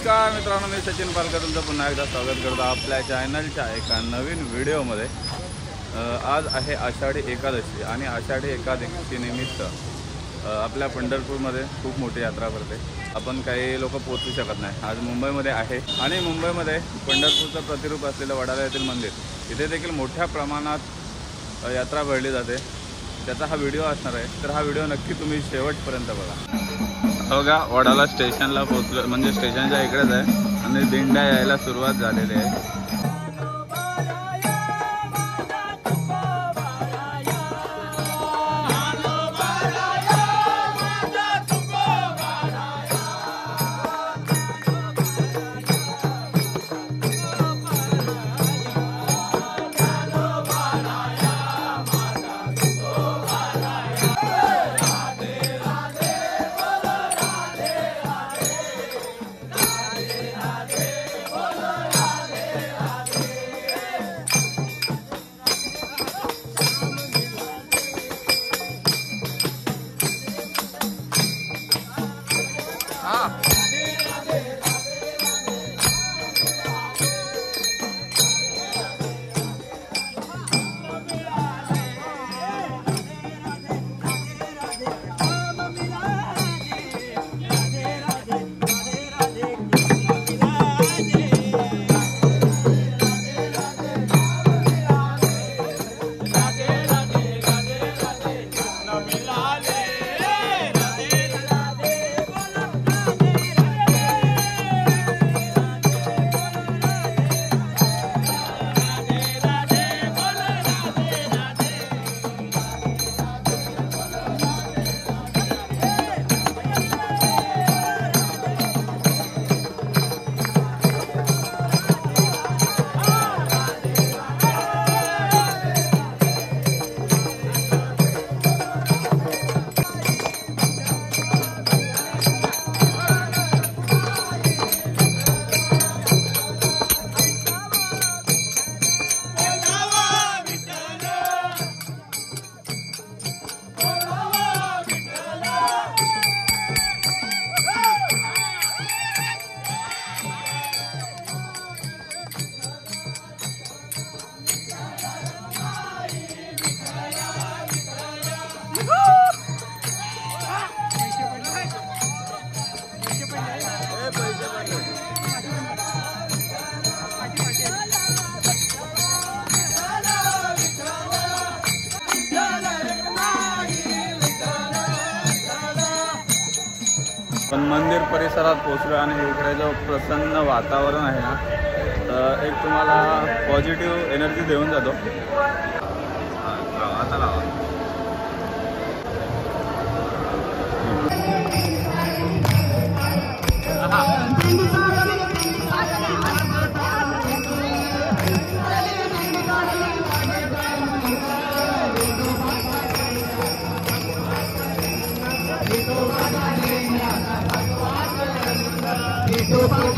नमस्कार मित्रांनो, मी सचिन पालकर तुमचं पुन्हा एकदा स्वागत करतो आपल्या चॅनलच्या एका नवीन व्हिडिओमध्ये। आज आहे आषाढी एकादशी आणि आषाढी एकादशीनिमित्त आपल्या पंढरपूरमध्ये खूप मोठी यात्रा भरते। आपण काही लोक पोहोचू शकत नाही, आज मुंबईमध्ये आहे आणि मुंबईमध्ये पंढरपूरचं प्रतिरूप असलेलं वडाळा येथील मंदिर इथे देखील मोठ्या प्रमाणात यात्रा भरली जाते। त्याचा हा व्हिडिओ असणार आहे, तर हा व्हिडिओ नक्की तुम्ही शेवटपर्यंत बघा। बघा वडाळा स्टेशनला पोहोचलो, म्हणजे स्टेशनच्या इकडेच आहे आणि दिंड्या यायला सुरुवात झालेली आहे। पण मंदिर परिसरात पोहोचलो आणि इकडे जो प्रसन्न वातावरण आहे ना, तर एक तुम्हाला पॉझिटिव्ह एनर्जी देऊन जातो। आता लावा I'm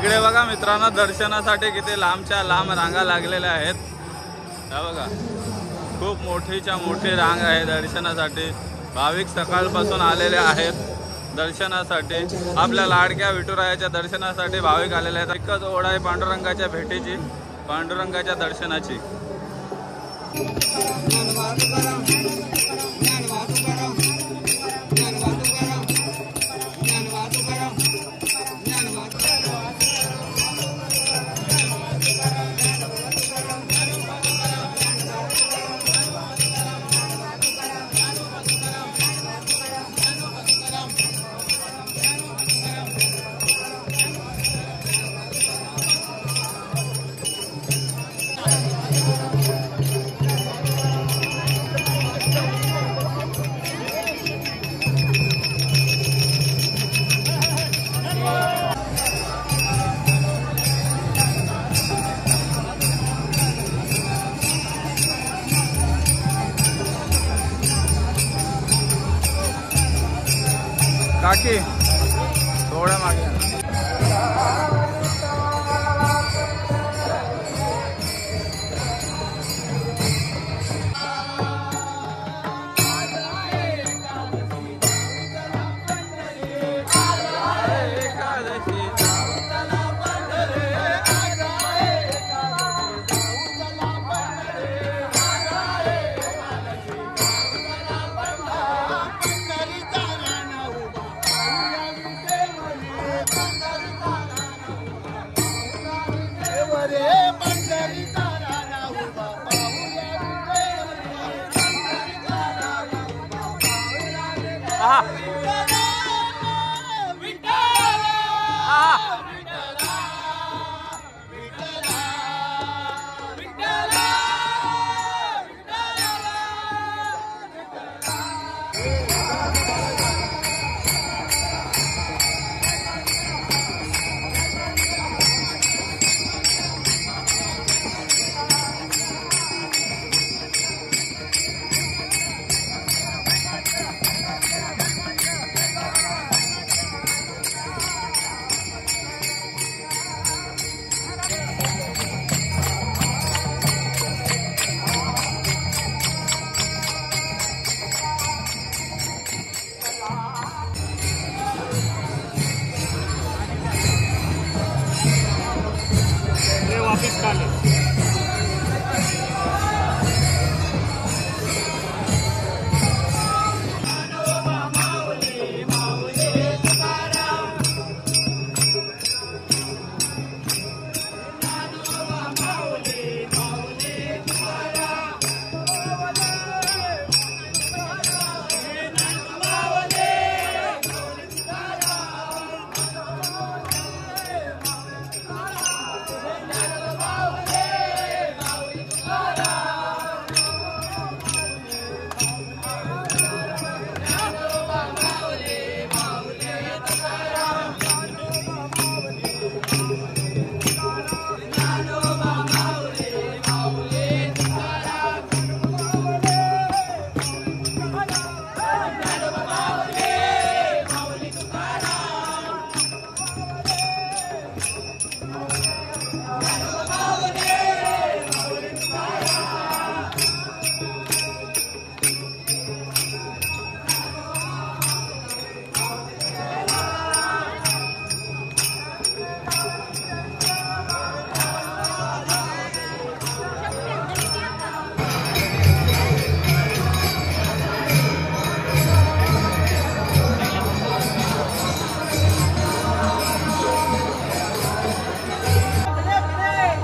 इकडे बघा मित्रांनो दर्शनासाठी किती लांबच्या लांब रांगा लागलेल्या आहेत। हे बघा खूप मोठीच्या मोठी रांग आहे दर्शनासाठी। भाविक सकाळपासून आलेले आहेत दर्शनासाठी। आपल्या लाडक्या विठुरायाच्या दर्शनासाठी भाविक आलेले आहेत। एकच ओढ आहे पांडुरंगाच्या भेटीची, पांडुरंगाच्या दर्शनाची। काकी थोड़ा मागे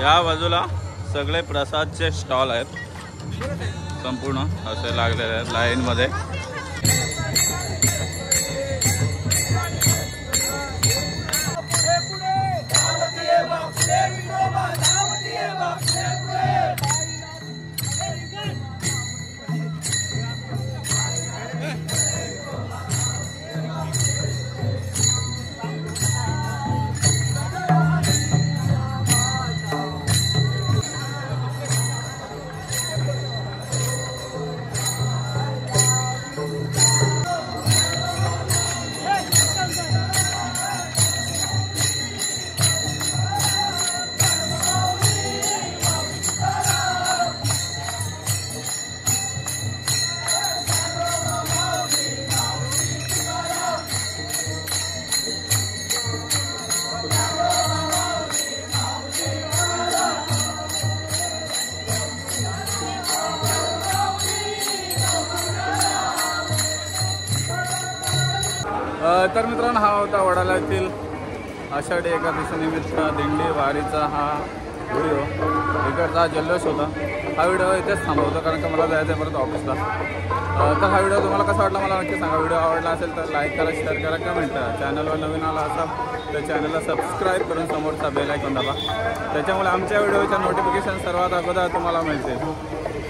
या बाजूला सगळे प्रसादचे स्टॉल आहेत, संपूर्ण असे लागलेले आहेत लाईन मध्ये। तर मित्रांनो, हा होता वडाळ्यातील आषाढी एकादशी निमित्त दिंडी वारीचा हा व्हिडिओ, इकडचा जल्लोष होता. हा व्हिडिओ इथेच थांबवतो कारण का मला जायचं आहे परत ऑफिसला. तर हा व्हिडिओ तुम्हाला कसा वाटला मला नक्की सांगा. व्हिडिओ आवडला असेल तर लाईक करा, शेअर करा, कमेंट करा. चॅनलवर नवीन आला असाल तर चॅनलला सबस्क्राईब करून समोरचा बेल आयकॉन दाबा, त्याच्यामुळे आमच्या व्हिडिओच्या नोटिफिकेशन सर्वात अगोदर तुम्हाला मिळते.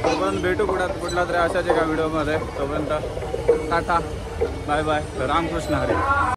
तोपर्यंत भेटू कुठला तरी अशाच एका व्हिडिओमध्ये. तोपर्यंत टाटा, बाय बाय, रामकृष्ण हरी.